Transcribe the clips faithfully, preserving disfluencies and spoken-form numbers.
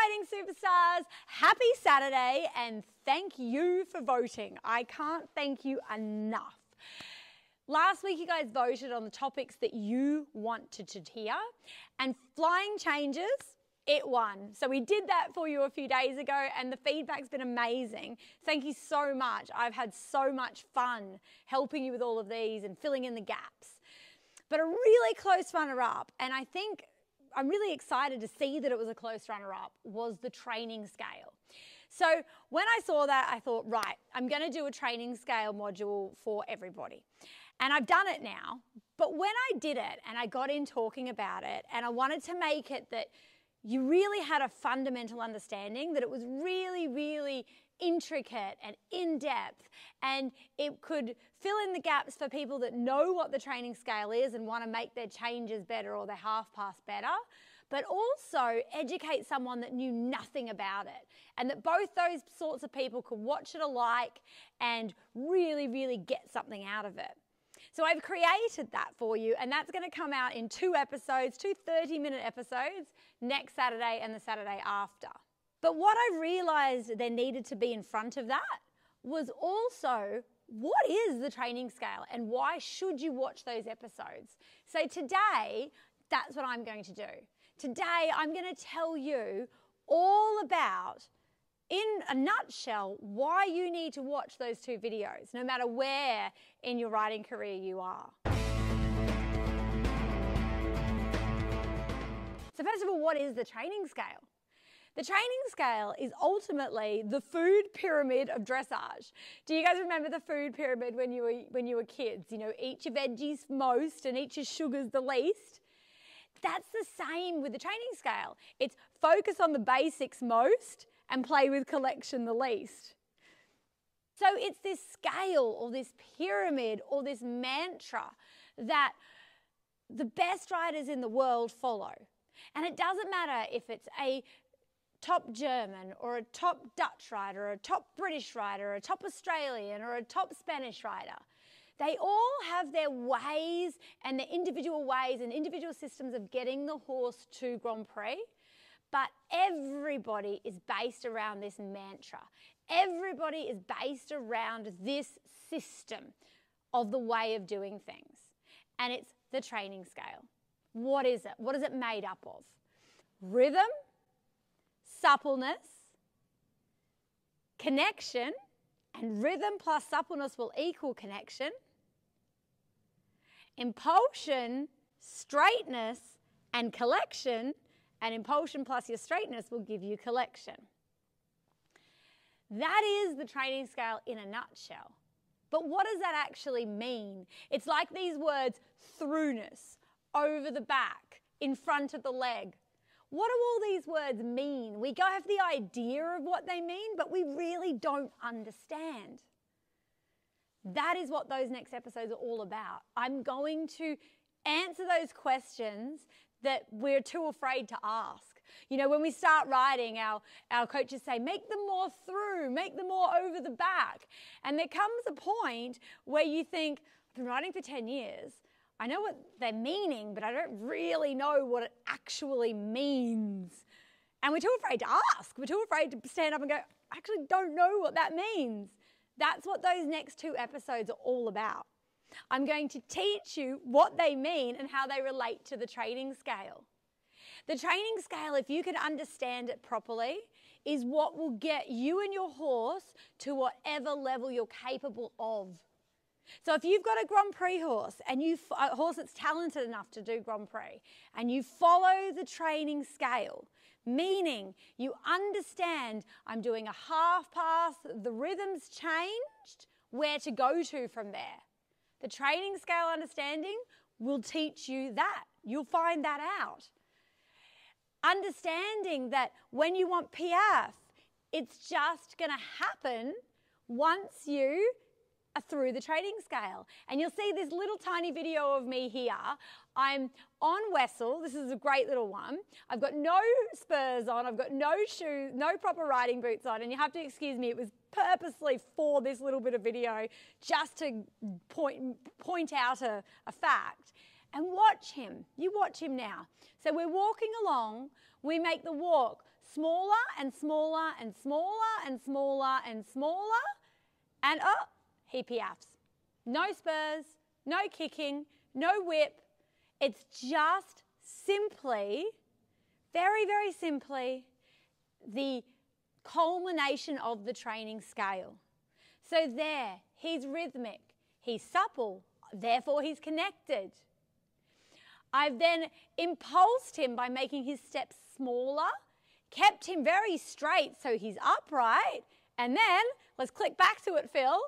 exciting, superstars. Happy Saturday, and thank you for voting. I can't thank you enough. Last week, you guys voted on the topics that you wanted to hear, and flying changes, it won. So we did that for you a few days ago, and the feedback's been amazing. Thank you so much. I've had so much fun helping you with all of these and filling in the gaps. But a really close runner-up, and I think I'm really excited to see that it was a close runner-up, was the training scale. So when I saw that, I thought, right, I'm going to do a training scale module for everybody. And I've done it now, but when I did it and I got in talking about it, and I wanted to make it that you really had a fundamental understanding, that it was really, really intricate and in-depth, and it could fill in the gaps for people that know what the training scale is and want to make their changes better or their half-pass better, but also educate someone that knew nothing about it, and that both those sorts of people could watch it alike and really, really get something out of it. So I've created that for you, and that's going to come out in two episodes, two thirty-minute episodes, next Saturday and the Saturday after. But what I realised there needed to be in front of that was also, what is the training scale and why should you watch those episodes? So today, that's what I'm going to do. Today, I'm going to tell you all about, in a nutshell, why you need to watch those two videos, no matter where in your writing career you are. So first of all, what is the training scale? The training scale is ultimately the food pyramid of dressage. Do you guys remember the food pyramid when you were, when you were kids? You know, eat your veggies most and eat your sugars the least. That's the same with the training scale. It's focus on the basics most and play with collection the least. So it's this scale or this pyramid or this mantra that the best writers in the world follow. And it doesn't matter if it's a top German or a top Dutch writer or a top British writer or a top Australian or a top Spanish writer. They all have their ways and their individual ways and individual systems of getting the horse to Grand Prix, but everybody is based around this mantra. Everybody is based around this system of the way of doing things. And it's the training scale. What is it? What is it made up of? Rhythm, suppleness, connection, and rhythm plus suppleness will equal connection, impulsion, straightness, and collection, and impulsion plus your straightness will give you collection. That is the training scale in a nutshell. But what does that actually mean? It's like these words, throughness, over the back, in front of the leg. What do all these words mean? We have the idea of what they mean, but we really don't understand. That is what those next episodes are all about. I'm going to answer those questions that we're too afraid to ask. You know, when we start writing, our, our coaches say, make them more through, make them more over the back. And there comes a point where you think, I've been writing for ten years, I know what they're meaning, but I don't really know what it actually means. And we're too afraid to ask. We're too afraid to stand up and go, I actually don't know what that means. That's what those next two episodes are all about. I'm going to teach you what they mean and how they relate to the training scale. The training scale, if you can understand it properly, is what will get you and your horse to whatever level you're capable of. So if you've got a Grand Prix horse, and you a horse that's talented enough to do Grand Prix, and you follow the training scale, meaning you understand I'm doing a half pass, the rhythm's changed, where to go to from there. The training scale understanding will teach you that. You'll find that out. Understanding that when you want P F, it's just going to happen once you through the training scale. And you'll see this little tiny video of me here. I'm on Wessel. This is a great little one. I've got no spurs on. I've got no shoes, no proper riding boots on. And you have to excuse me, it was purposely for this little bit of video just to point, point out a, a fact. And watch him. You watch him now. So we're walking along. We make the walk smaller and smaller and smaller and smaller and smaller. And oh, he piafs. No spurs, no kicking, no whip. It's just simply, very, very simply, the culmination of the training scale. So there, he's rhythmic, he's supple, therefore he's connected. I've then impulsed him by making his steps smaller, kept him very straight so he's upright, and then, let's click back to it, Phil.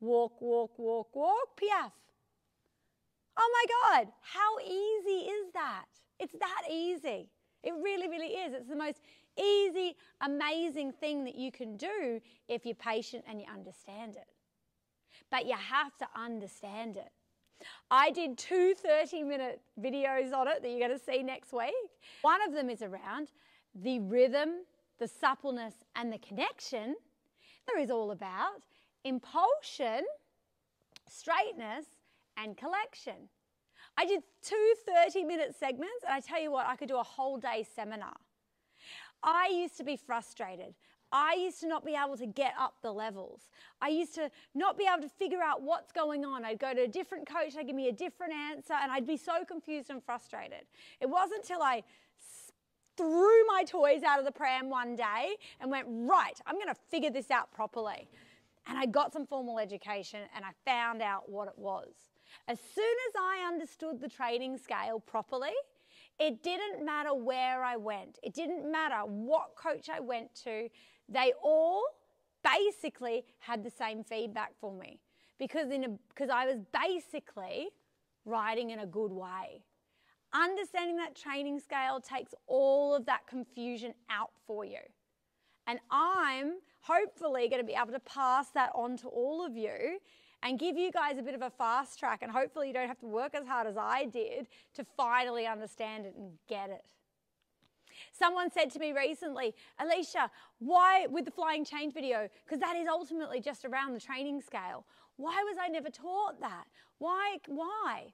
Walk, walk, walk, walk, piaf. Oh my God, how easy is that? It's that easy. It really, really is. It's the most easy, amazing thing that you can do if you're patient and you understand it. But you have to understand it. I did two thirty-minute videos on it that you're going to see next week. One of them is around the rhythm, the suppleness, and the connection. There is all about impulsion, straightness, and collection. I did two thirty-minute segments, and I tell you what, I could do a whole day seminar. I used to be frustrated. I used to not be able to get up the levels. I used to not be able to figure out what's going on. I'd go to a different coach, they'd give me a different answer, and I'd be so confused and frustrated. It wasn't until I threw my toys out of the pram one day and went, right, I'm going to figure this out properly. And I got some formal education and I found out what it was. As soon as I understood the training scale properly, it didn't matter where I went. It didn't matter what coach I went to. They all basically had the same feedback for me because in a, because I was basically riding in a good way. Understanding that training scale takes all of that confusion out for you. And I'm hopefully going to be able to pass that on to all of you and give you guys a bit of a fast track, and hopefully you don't have to work as hard as I did to finally understand it and get it. Someone said to me recently, Alicia, why with the flying change video, because that is ultimately just around the training scale, why was I never taught that? Why? Why?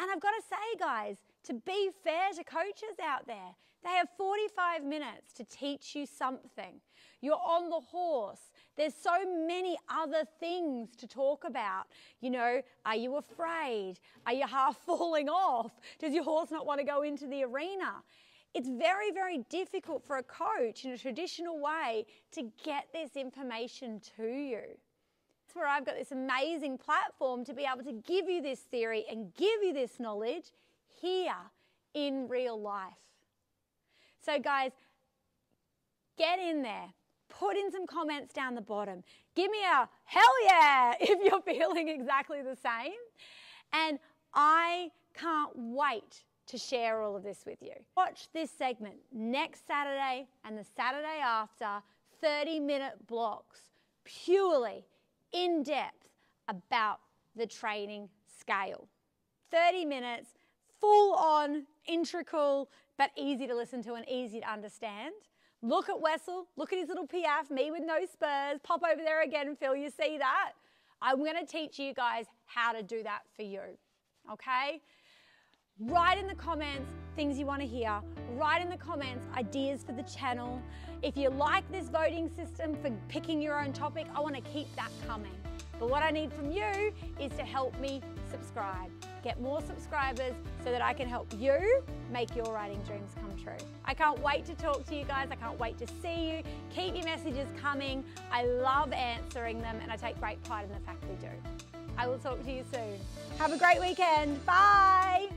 And I've got to say, guys, to be fair to coaches out there, they have forty-five minutes to teach you something. You're on the horse. There's so many other things to talk about. You know, are you afraid? Are you half falling off? Does your horse not want to go into the arena? It's very, very difficult for a coach in a traditional way to get this information to you. That's where I've got this amazing platform to be able to give you this theory and give you this knowledge here in real life. So guys, get in there, put in some comments down the bottom. Give me a hell yeah if you're feeling exactly the same. And I can't wait to share all of this with you. Watch this segment next Saturday and the Saturday after, thirty minute blocks, purely in depth about the training scale. thirty minutes, full on, integral, but easy to listen to and easy to understand. Look at Wessel, look at his little piaf, me with no spurs, pop over there again, Phil, you see that? I'm gonna teach you guys how to do that for you, okay? Write in the comments things you wanna hear, write in the comments ideas for the channel. If you like this voting system for picking your own topic, I wanna keep that coming. But what I need from you is to help me subscribe. Get more subscribers so that I can help you make your riding dreams come true. I can't wait to talk to you guys. I can't wait to see you. Keep your messages coming. I love answering them and I take great pride in the fact we do. I will talk to you soon. Have a great weekend. Bye.